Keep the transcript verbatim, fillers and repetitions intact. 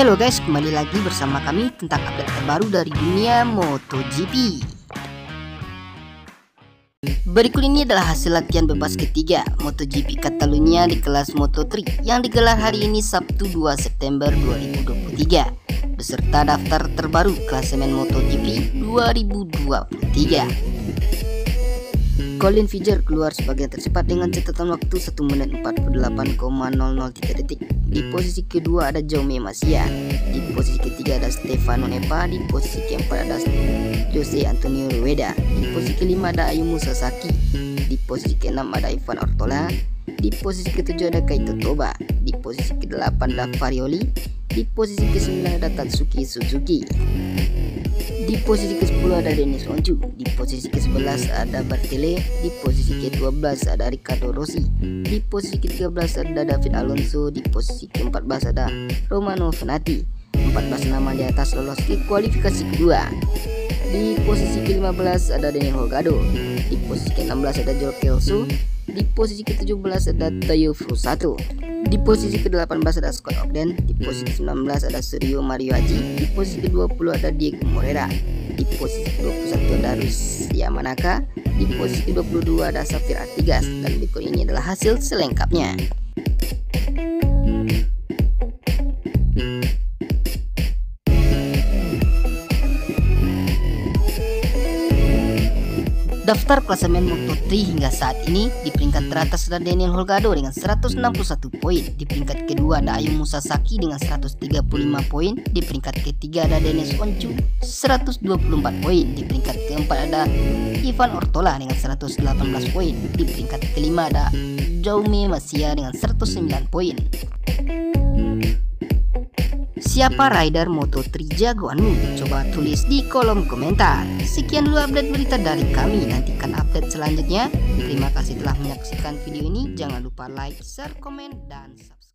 Halo guys, kembali lagi bersama kami tentang update terbaru dari dunia MotoGP. Berikut ini adalah hasil latihan bebas ketiga MotoGP Catalunya di kelas Moto tiga yang digelar hari ini Sabtu dua September dua ribu dua puluh tiga beserta daftar terbaru klasemen MotoGP dua ribu dua puluh tiga. Colin Fijer keluar sebagai yang tercepat dengan catatan waktu satu menit empat puluh delapan koma nol nol tiga detik. Di posisi kedua ada Jaume Masia, di posisi ketiga ada Stefano Nepa, di posisi keempat ada Jose Antonio Rueda, di posisi kelima ada Ayumu Sasaki, di posisi keenam ada Ivan Ortola, di posisi ketujuh ada Kaito Toba, di posisi kedelapan ada Varioli, di posisi kesembilan ada Tatsuki Suzuki, di posisi kesepuluh ada Dennis Oncu, di posisi kesebelas ada Bartele, di posisi kedua belas ada Ricardo Rossi, di posisi ketiga belas ada David Alonso, di posisi keempat belas ada Romano Fenati. empat belas nama di atas lolos ke kualifikasi kedua. Di posisi ke lima belas ada Daniel Holgado, di posisi ke enam belas ada Jorkelsu, di posisi ke tujuh belas ada Tayo Furusato, di posisi ke delapan belas ada Scott Ogden, di posisi ke sembilan belas ada Mario Aji, di posisi ke dua puluh ada Diego Moreira, di posisi ke dua puluh satu ada Rus Yamanaka, di posisi ke dua puluh dua ada Safira Tigas, dan berikut ini adalah hasil selengkapnya. Daftar klasemen Moto tiga hingga saat ini, di peringkat teratas ada Daniel Holgado dengan seratus enam puluh satu poin, di peringkat kedua ada Ayumu Sasaki dengan seratus tiga puluh lima poin, di peringkat ketiga ada Dennis Oncu seratus dua puluh empat poin, di peringkat keempat ada Ivan Ortola dengan seratus delapan belas poin, di peringkat kelima ada Jaume Masia dengan seratus sembilan poin. Siapa rider Moto tiga jagoanmu? Coba tulis di kolom komentar. Sekian dulu update berita dari kami. Nantikan update selanjutnya. Terima kasih telah menyaksikan video ini. Jangan lupa like, share, komen, dan subscribe.